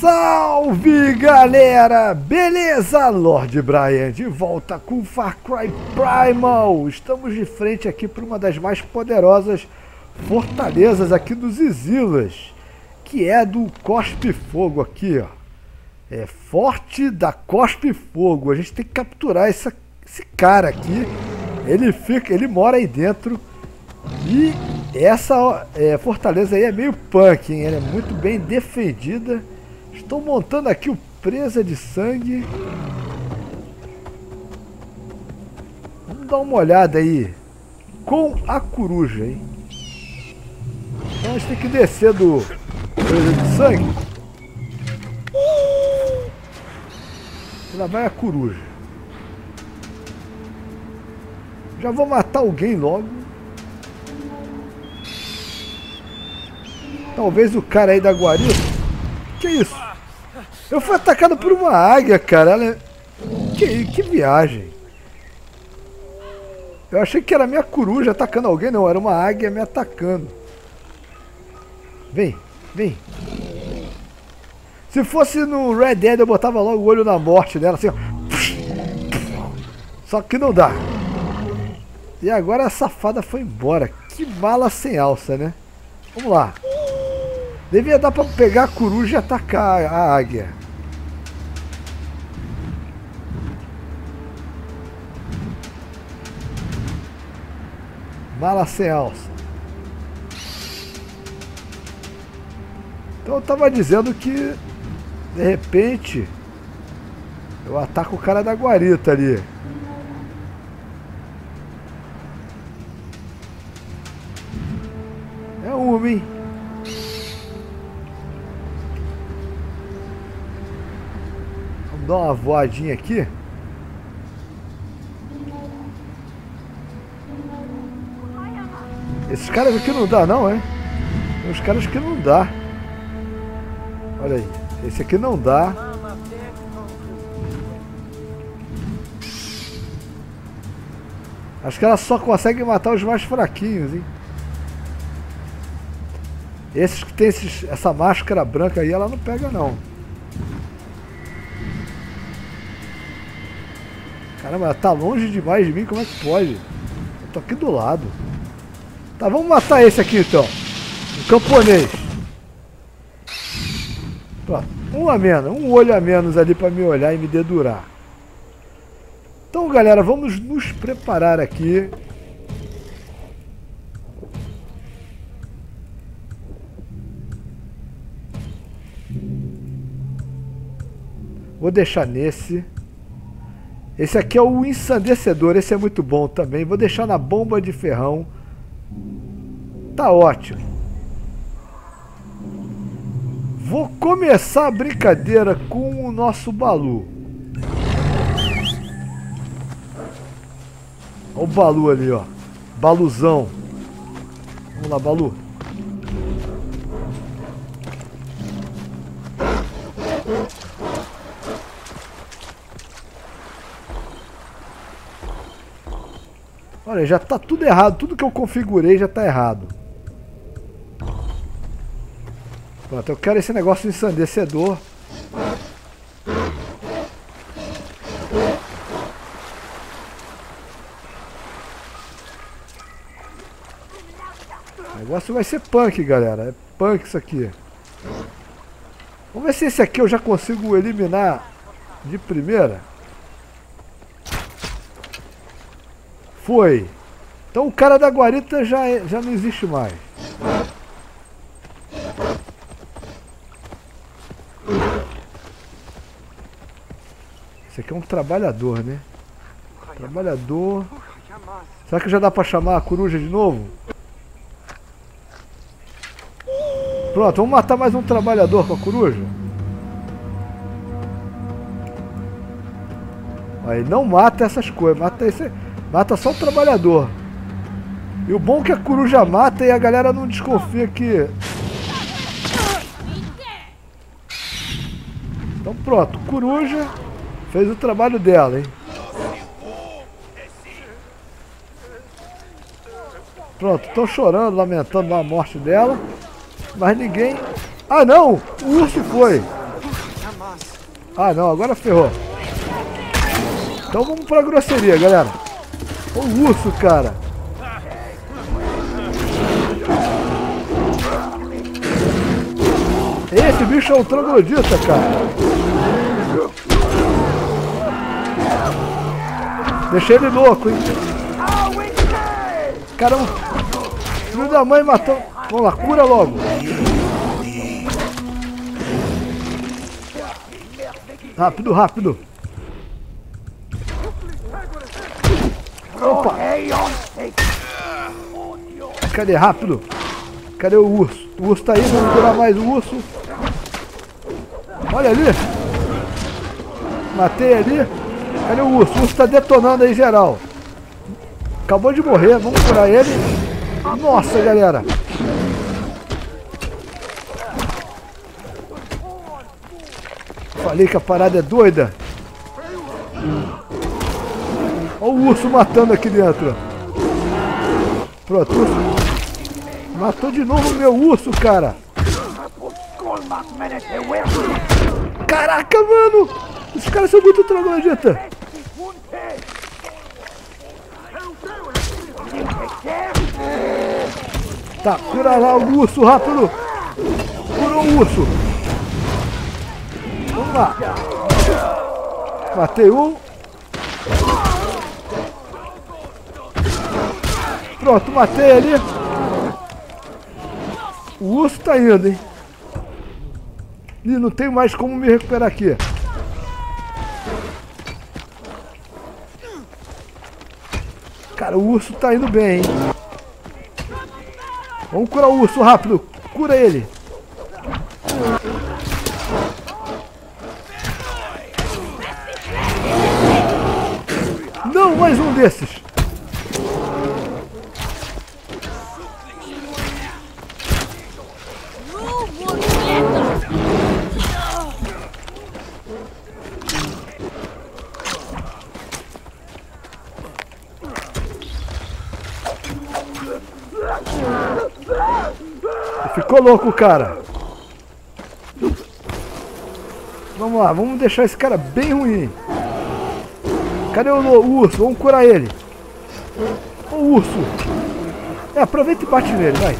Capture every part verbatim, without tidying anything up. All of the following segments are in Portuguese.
Salve galera, beleza? LordBrian de volta com Far Cry Primal. Estamos de frente aqui para uma das mais poderosas fortalezas aqui dos Izilas, que é do Cospe Fogo aqui, ó. É forte da Cospe Fogo. A gente tem que capturar essa, esse cara aqui. Ele fica, ele mora aí dentro. E essa é, fortaleza aí é meio punk, hein? Ela é muito bem defendida. Estou montando aqui o Presa de Sangue. Vamos dar uma olhada aí. Com a coruja, hein? Então a gente tem que descer do Presa de Sangue. Lá vai a coruja. Já vou matar alguém logo. Talvez o cara aí da guarita. Que isso? Eu fui atacado por uma águia, cara. Ela é... que, que viagem. Eu achei que era minha coruja atacando alguém. Não, era uma águia me atacando. Vem, vem. Se fosse no Red Dead eu botava logo o olho na morte dela, assim, ó. Só que não dá. E agora a safada foi embora. Que mala sem alça, né? Vamos lá. Devia dar pra pegar a coruja e atacar a águia. Mala sem alça. Então eu tava dizendo que, de repente, eu ataco o cara da guarita ali. É uma, hein? Dá uma voadinha aqui. Esses caras aqui não dá não, é? Tem uns caras que não dá. Olha aí. Esse aqui não dá. Acho que ela só consegue matar os mais fraquinhos, hein? Esses que tem esses, essa máscara branca aí, ela não pega não. Caramba, ela tá longe demais de mim, como é que pode? Eu tô aqui do lado. Tá, vamos matar esse aqui então. O camponês. Pronto, um a menos, um olho a menos ali pra me olhar e me dedurar. Então galera, vamos nos preparar aqui. Vou deixar nesse. Esse aqui é o ensandecedor, esse é muito bom também. Vou deixar na bomba de ferrão. Tá ótimo. Vou começar a brincadeira com o nosso Balu. Olha o Balu ali, ó. Baluzão. Vamos lá, Balu. Olha, já tá tudo errado. Tudo que eu configurei já tá errado. Pronto, eu quero esse negócio ensandecedor. O negócio vai ser punk, galera. É punk isso aqui. Vamos ver se esse aqui eu já consigo eliminar de primeira. Foi. Então o cara da guarita já, é, já não existe mais. Esse aqui é um trabalhador, né? Trabalhador. Será que já dá pra chamar a coruja de novo? Pronto, vamos matar mais um trabalhador com a coruja. Aí não mata essas coisas, mata esse... Mata só o trabalhador. E o bom é que a coruja mata e a galera não desconfia que... Então pronto, coruja fez o trabalho dela, hein? Pronto, estão chorando, lamentando a morte dela. Mas ninguém... Ah não! O urso foi! Ah, não, agora ferrou. Então vamos pra grosseria, galera. Ô, urso, cara. Esse bicho é um troglodita, cara. Deixei ele louco, hein. Caramba. Filho da mãe matou. Vamos lá, cura logo. Rápido, rápido. Opa. Cadê? Rápido. Cadê o urso? O urso tá aí, vamos curar mais o urso. Olha ali. Matei ali. Cadê o urso? O urso tá detonando aí geral. Acabou de morrer, vamos curar ele. Nossa, galera. Falei que a parada é doida. Olha o urso matando aqui dentro. Pronto, urso. Matou de novo o meu urso, cara. Caraca, mano. Os caras são muito troglodita. Tá, cura lá o urso, rápido. Curou o urso. Vamos lá. Matei um. Pronto, matei ali. O urso tá indo, hein? E não tem mais como me recuperar aqui. Cara, o urso tá indo bem, hein? Vamos curar o urso rápido. Cura ele. Não, mais um desses. Ficou louco, cara. Vamos lá, vamos deixar esse cara bem ruim. Cadê o, o urso? Vamos curar ele. O urso. É, aproveita e bate nele, vai.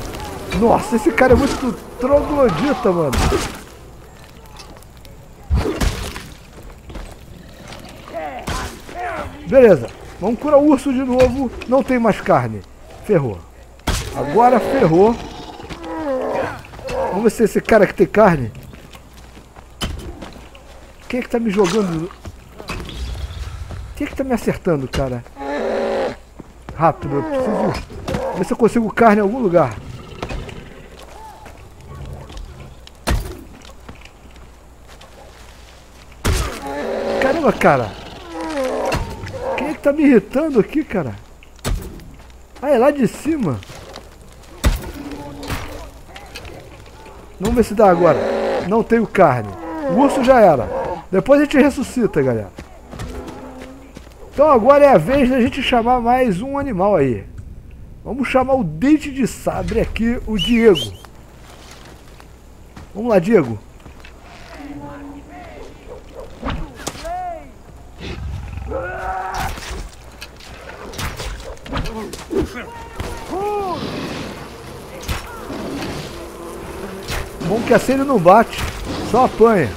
Nossa, esse cara é muito troglodita, mano. Beleza, vamos curar o urso de novo. Não tem mais carne. Ferrou. Agora ferrou. Vamos ver se esse cara que tem carne. Quem é que tá me jogando? Quem é que tá me acertando, cara? Rápido, eu preciso ver se eu consigo carne em algum lugar. Caramba, cara. Quem é que tá me irritando aqui, cara? Ah, é lá de cima. Vamos ver se dá agora. Não tenho carne. O urso já era. Depois a gente ressuscita, galera. Então agora é a vez da gente chamar mais um animal aí. Vamos chamar o dente de sabre aqui, o Diego. Vamos lá, Diego. Bom que assim ele não bate, só apanha.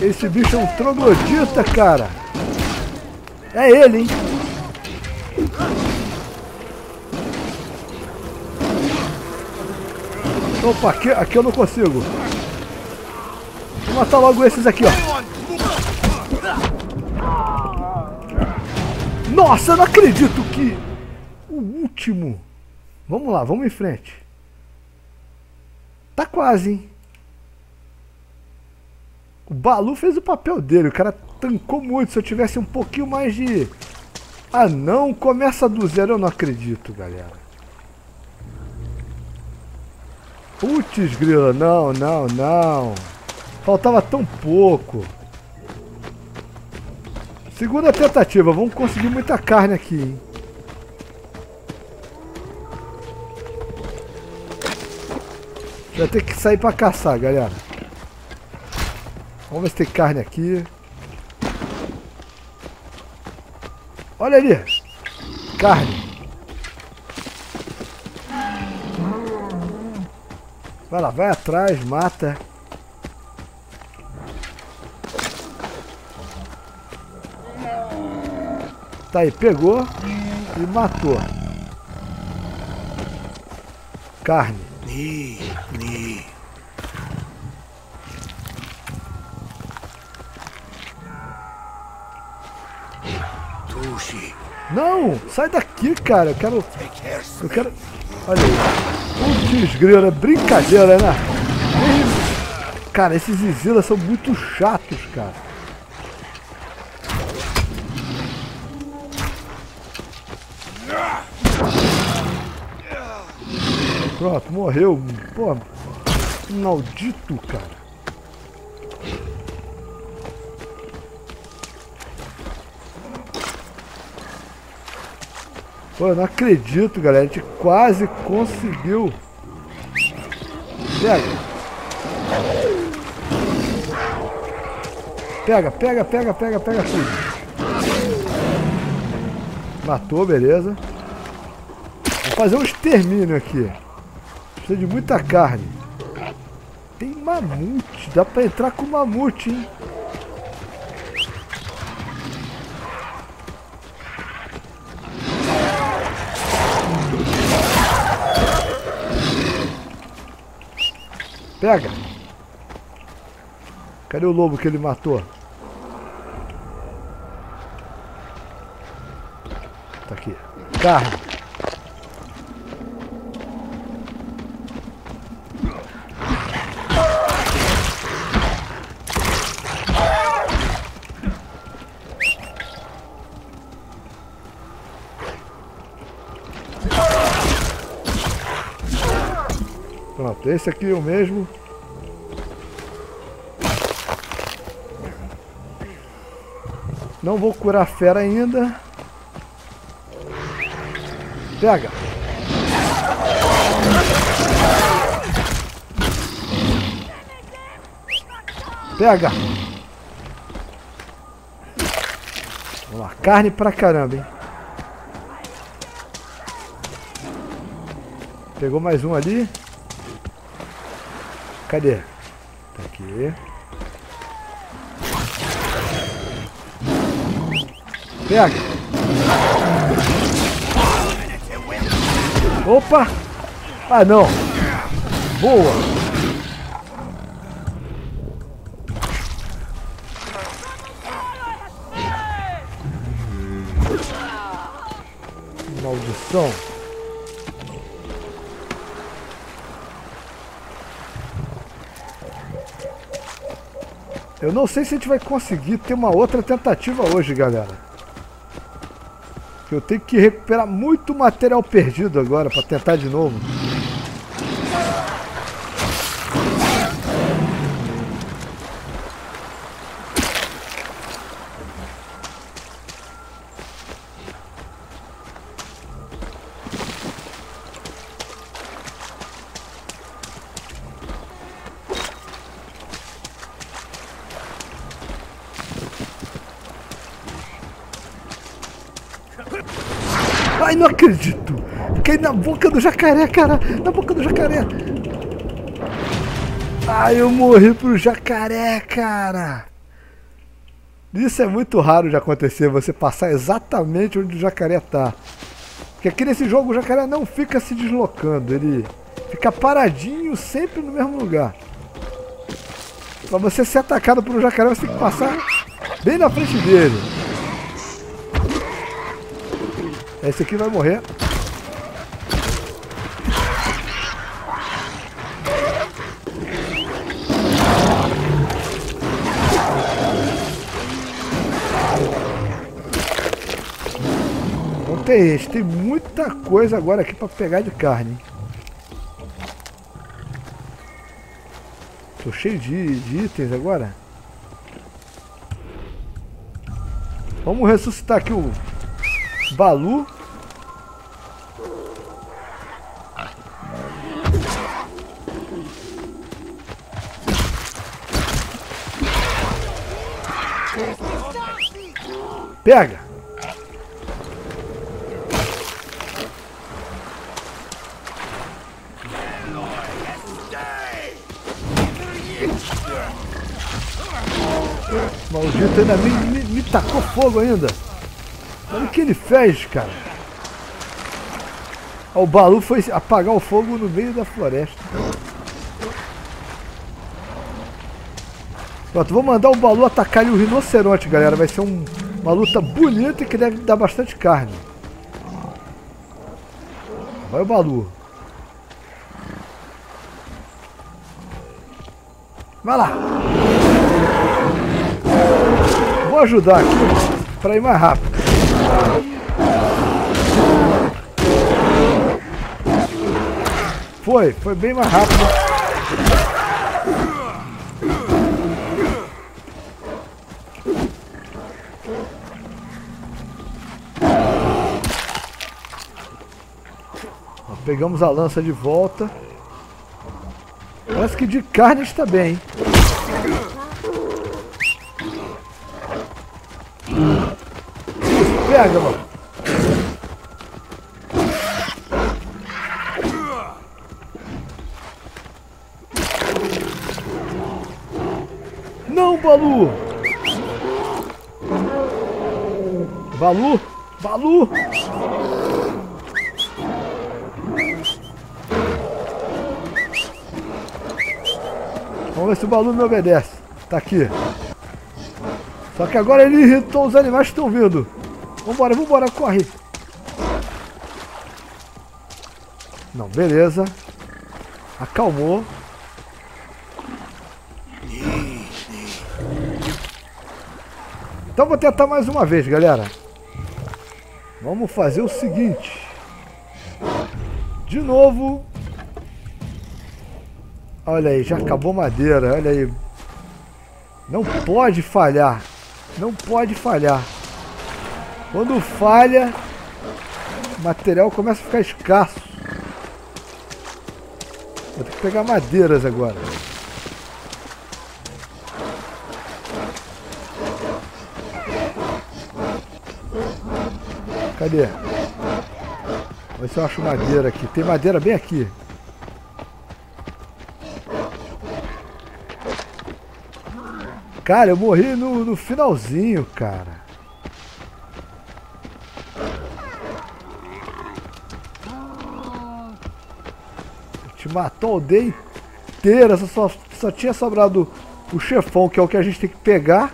Esse bicho é um troglodita, cara. É ele, hein? Opa, aqui, aqui eu não consigo. Vou matar logo esses aqui, ó. Nossa, eu não acredito que... O último. Vamos lá, vamos em frente. Tá quase, hein? O Balu fez o papel dele. O cara tancou muito. Se eu tivesse um pouquinho mais de... Ah, não. Começa do zero. Eu não acredito, galera. Putz, grila. Não, não, não. Faltava tão pouco. Segunda tentativa, vamos conseguir muita carne aqui, hein? Vai ter que sair pra caçar, galera. Vamos ver se tem carne aqui. Olha ali. Carne. Vai lá, vai atrás, mata. Tá aí, pegou e matou. Carne. Não, sai daqui, cara. Eu quero. Eu quero. Olha aí. Putz, grila, brincadeira, né? Cara, esses Izilas são muito chatos, cara. Pronto, morreu. Pô, maldito, cara. Pô, eu não acredito, galera. A gente quase conseguiu. Pega. Pega, pega, pega, pega, pega tudo. Matou, beleza. Vou fazer um extermínio aqui. Precisa de muita carne. Tem mamute. Dá pra entrar com mamute, hein? Pega. Cadê o lobo que ele matou? Tá aqui. Carne. Pronto, esse aqui é o mesmo. Não vou curar a fera ainda. Pega. Pega. Vamos lá, carne pra caramba, hein? Pegou mais um ali. Cadê? Tá aqui. Pega. Opa! Ah, não. Boa. Maldição. Eu não sei se a gente vai conseguir ter uma outra tentativa hoje, galera. Eu tenho que recuperar muito material perdido agora para tentar de novo. Ai, não acredito! Fiquei na boca do jacaré, cara! Na boca do jacaré! Ai, eu morri pro jacaré, cara! Isso é muito raro de acontecer, você passar exatamente onde o jacaré tá. Porque aqui nesse jogo o jacaré não fica se deslocando, ele fica paradinho sempre no mesmo lugar. Pra você ser atacado por um jacaré, você tem que passar bem na frente dele. Esse aqui vai morrer. Não tem esse. Tem muita coisa agora aqui para pegar de carne. Tô cheio de, de itens agora. Vamos ressuscitar aqui o Balu. Pega! Maldito, ainda me, me, me tacou fogo ainda. Olha o que ele fez, cara. O Balu foi apagar o fogo no meio da floresta. Pronto, vou mandar o Balu atacar ali o rinoceronte, galera. Vai ser um, uma luta bonita e que deve dar bastante carne. Vai o Balu. Vai lá. Vou ajudar aqui para ir mais rápido. Foi, foi bem mais rápido. Pegamos a lança de volta. Parece que de carne está bem, hein? Pega, mano. Não, Balu! Balu! Balu! Vamos ver se o Balu me obedece. Tá aqui. Só que agora ele irritou os animais que estão vindo. Vambora, vambora, corre. Não, beleza. Acalmou. Então vou tentar mais uma vez, galera. Vamos fazer o seguinte. De novo... Olha aí, já acabou madeira, olha aí. Não pode falhar. Não pode falhar. Quando falha, o material começa a ficar escasso. Vou ter que pegar madeiras agora. Cadê? Vamos ver se eu acho madeira aqui. Tem madeira bem aqui. Cara, eu morri no, no finalzinho, cara. Te matou a aldeia inteira, só, só tinha sobrado o chefão, que é o que a gente tem que pegar.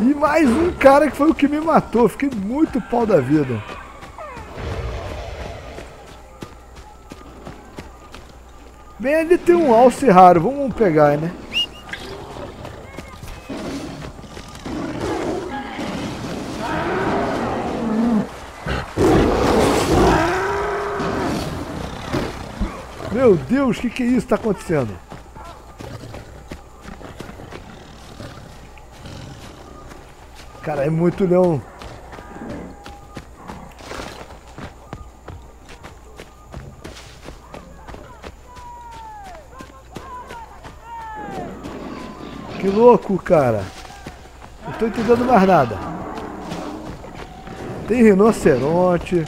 E mais um cara que foi o que me matou, eu fiquei muito pau da vida. Bem, ali tem um alce raro, vamos pegar, né? Meu Deus, o que, que é isso que tá acontecendo? Cara, é muito leão. Que louco, cara. Não tô entendendo mais nada. Tem rinoceronte.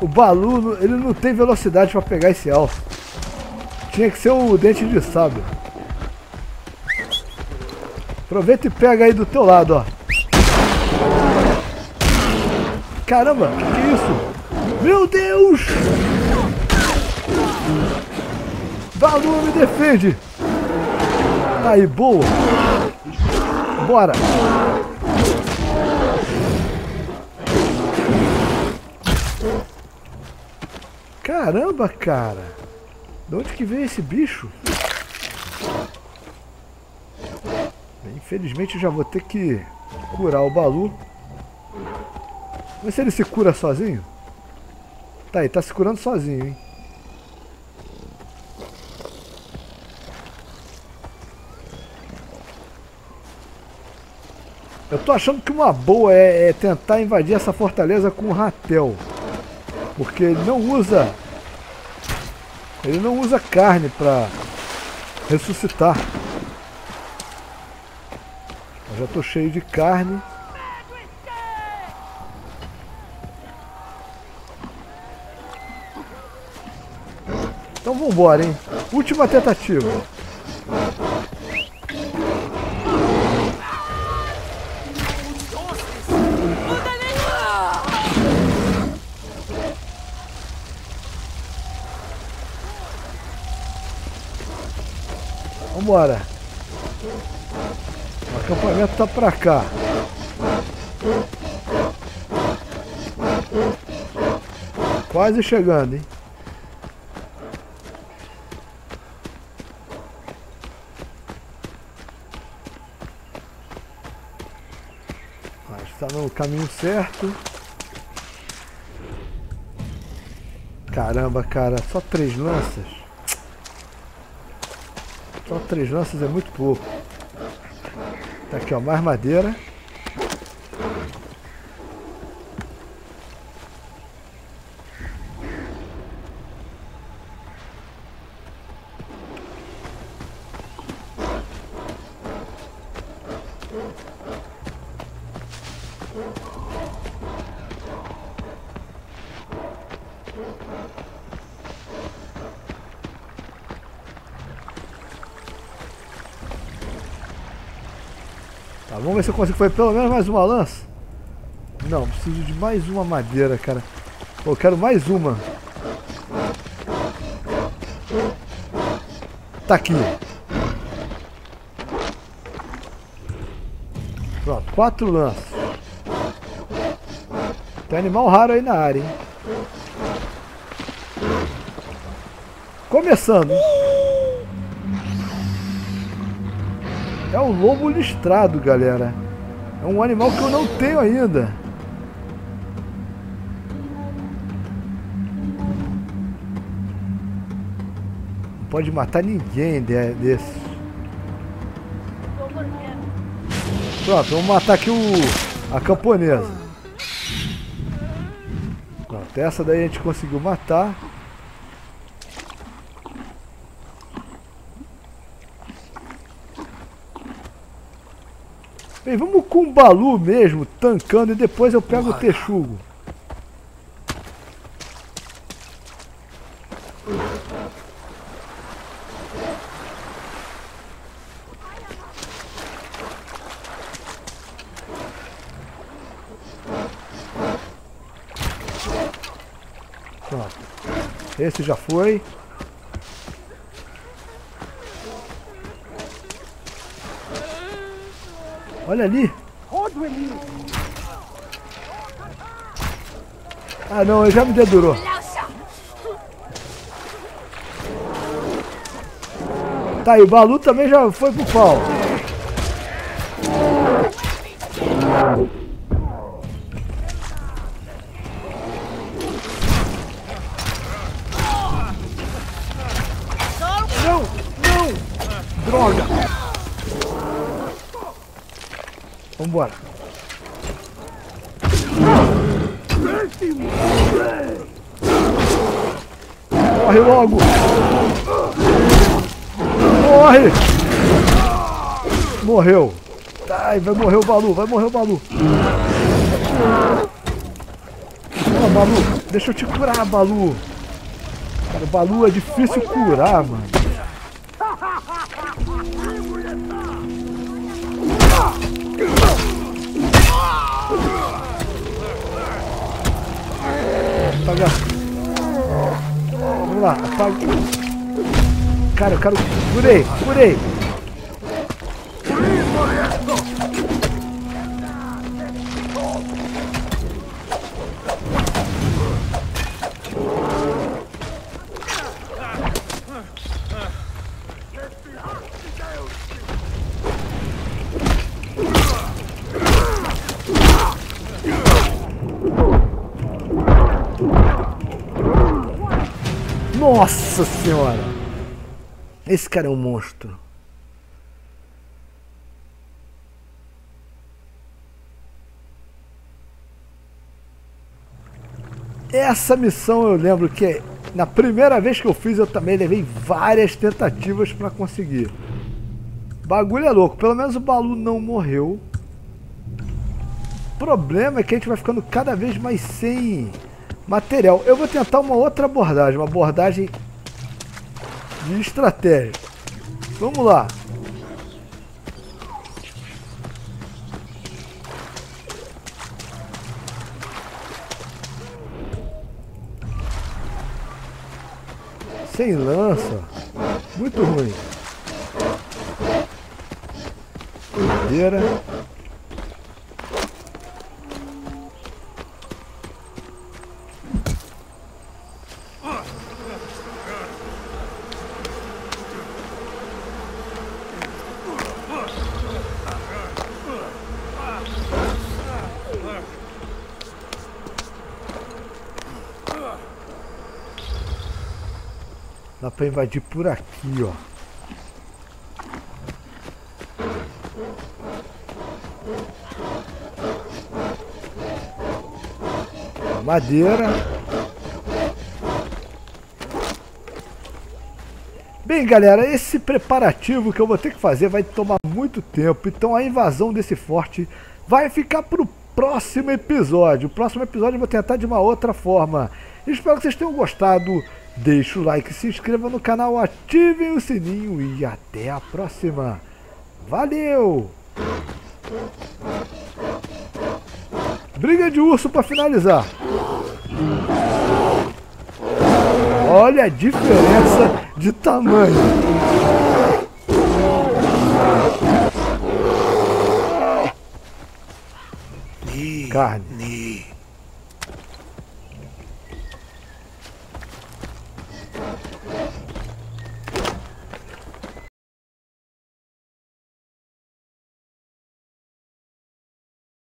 O Balu, ele não tem velocidade para pegar esse alce. Tinha que ser o dente de sábio. Aproveita e pega aí do teu lado, ó. Caramba, que que é isso? Meu Deus! Balu, me defende! Aí, boa! Bora! Caramba, cara! De onde que veio esse bicho? Infelizmente eu já vou ter que curar o Balu. Mas se ele se cura sozinho? Tá aí, tá se curando sozinho, hein? Eu tô achando que uma boa é, é tentar invadir essa fortaleza com o ratel. Porque ele não usa... Ele não usa carne para ressuscitar. Eu já tô cheio de carne. Então vambora, hein? Última tentativa. Vambora. O acampamento tá pra cá. Quase chegando, hein? Está no caminho certo. Caramba, cara, só três lanças. Só três lanças é muito pouco. Tá aqui, ó, mais madeira. Tá, vamos ver se eu consigo fazer pelo menos mais uma lança. Não, preciso de mais uma madeira, cara. Eu quero mais uma. Tá aqui. Pronto, quatro lanças. Tem animal raro aí na área, hein? Começando. É um lobo listrado, galera. É um animal que eu não tenho ainda. Não pode matar ninguém desse. Pronto, vamos matar aqui o, a camponesa. Pronto, essa daí a gente conseguiu matar. Bem, vamos com o Balu mesmo, tancando, e depois eu pego o texugo. Pronto. Esse já foi. Olha ali. Ah não, eu já me dedurou. Tá, e o Balu também já foi pro pau. Não, não. Droga. Vambora. Morre logo. Morre. Morreu. Ai, vai morrer o Balu, vai morrer o Balu. Ah, Balu, deixa eu te curar, Balu. Cara, o Balu é difícil curar, mano. Apagar. Vamos lá, apaga. Cara, eu quero. Curei, curei. Nossa senhora! Esse cara é um monstro. Essa missão eu lembro que é Na primeira vez que eu fiz, eu também levei várias tentativas pra conseguir. Bagulho é louco. Pelo menos o Balu não morreu. O problema é que a gente vai ficando cada vez mais sem material. Eu vou tentar uma outra abordagem. Uma abordagem de estratégia. Vamos lá. Sem lança. Muito ruim. Doideira. Dá pra invadir por aqui, ó. Madeira. Bem, galera, esse preparativo que eu vou ter que fazer vai tomar muito tempo. Então a invasão desse forte vai ficar pro próximo episódio. O próximo episódio eu vou tentar de uma outra forma. Espero que vocês tenham gostado. Deixe o like, se inscreva no canal, ativem o sininho e até a próxima. Valeu! Briga de urso para finalizar. Olha a diferença de tamanho. Carne.